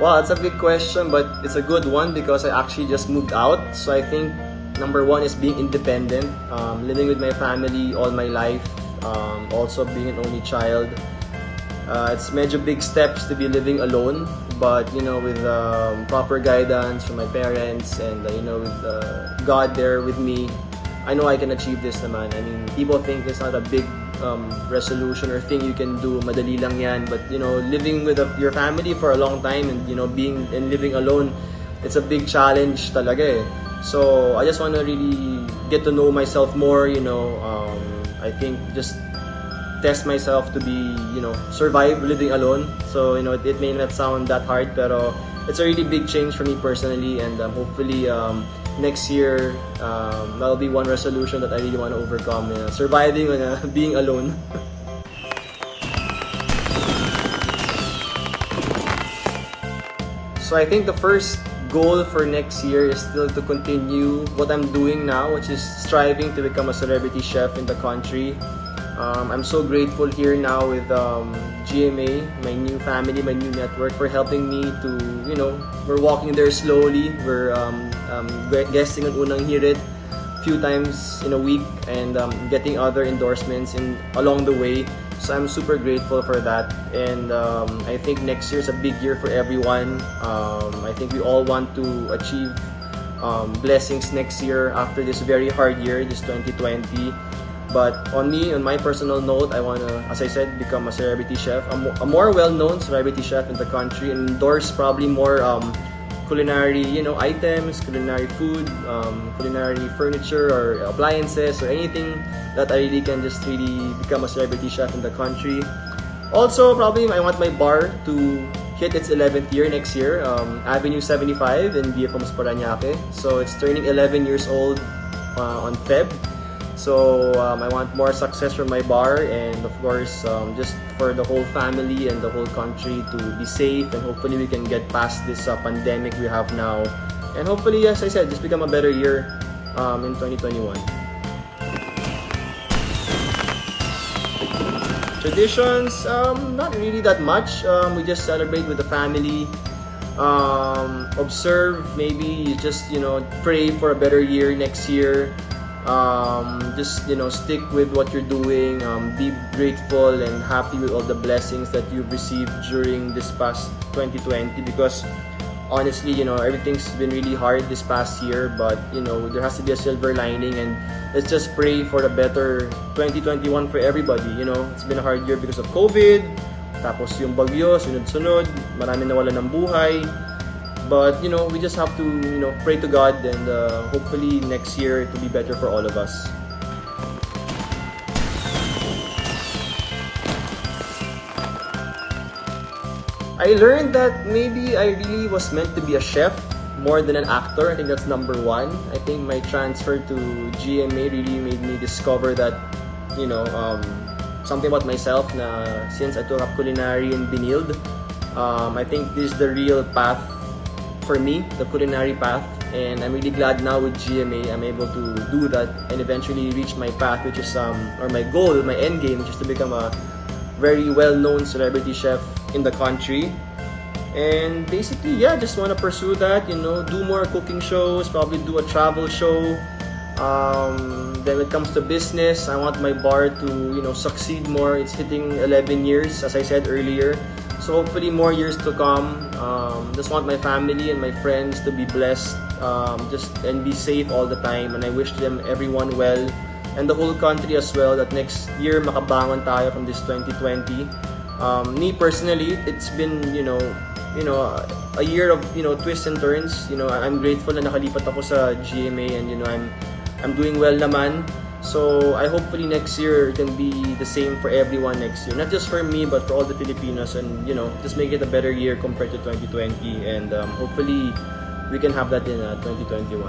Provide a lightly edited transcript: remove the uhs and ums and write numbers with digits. Well, it's a big question, but it's a good one because I actually just moved out. So I think number one is being independent, living with my family all my life, also being an only child. It's major big steps to be living alone, but you know, with proper guidance from my parents and you know, with God there with me, I know I can achieve this naman. I mean, people think it's not a big resolution or thing you can do, madali lang yan, but you know, living with your family for a long time and you know, being and living alone, it's a big challenge talaga eh. So I just want to really get to know myself more, you know, I think just test myself to be, you know, survive living alone. So, you know, it may not sound that hard, pero it's a really big change for me personally, and hopefully next year, that'll be one resolution that I really want to overcome, you know, surviving and being alone. So I think the first goal for next year is still to continue what I'm doing now, which is striving to become a celebrity chef in the country. I'm so grateful here now with GMA, my new family, my new network, for helping me to, you know, we're walking there slowly. We're guesting on Unang Hirit a few times in a week and getting other endorsements in along the way. So I'm super grateful for that, and I think next year is a big year for everyone. I think we all want to achieve blessings next year after this very hard year, this 2020. But on me, on my personal note, I want to, as I said, become a celebrity chef, a more well-known celebrity chef in the country, and endorse probably more culinary, you know, items, culinary food, culinary furniture or appliances, or anything that I really can just really become a celebrity chef in the country. Also, probably I want my bar to hit its 11th year next year, Avenue 75 in Via Pomposa, Parañaque. So it's turning 11 years old on Feb. So I want more success from my bar, and of course just for the whole family and the whole country to be safe, and hopefully we can get past this pandemic we have now, and hopefully, as I said, just become a better year in 2021. Traditions, not really that much. We just celebrate with the family, observe, maybe just, you know, pray for a better year next year. Just, you know, stick with what you're doing, be grateful and happy with all the blessings that you've received during this past 2020, because honestly, you know, everything's been really hard this past year, but you know, there has to be a silver lining, and let's just pray for a better 2021 for everybody. You know, it's been a hard year because of COVID, tapos yung bagyo, sunod-sunod, marami nawalan ng buhay. But, you know, we just have to, you know, pray to God, and hopefully next year it will be better for all of us. I learned that maybe I really was meant to be a chef more than an actor. I think that's number one. I think my transfer to GMA really made me discover that, you know, something about myself, na since I took up culinary in Benilde, I think this is the real path for me, the culinary path, and I'm really glad now with GMA I'm able to do that and eventually reach my path, which is or my goal, my end game, which is to become a very well-known celebrity chef in the country. And basically, yeah, just want to pursue that, you know, do more cooking shows, probably do a travel show. Then when it comes to business, I want my bar to, you know, succeed more. It's hitting 11 years, as I said earlier. So hopefully more years to come. Just want my family and my friends to be blessed, just and be safe all the time. And I wish them everyone well, and the whole country as well, that next year makabangon tayo from this 2020. Me personally, it's been, you know, a year of, you know, twists and turns. You know, I'm grateful na nakalipat ako sa GMA, and you know, I'm doing well naman. So I hopefully next year can be the same for everyone next year, not just for me but for all the Filipinos, and you know, just make it a better year compared to 2020, and hopefully we can have that in 2021.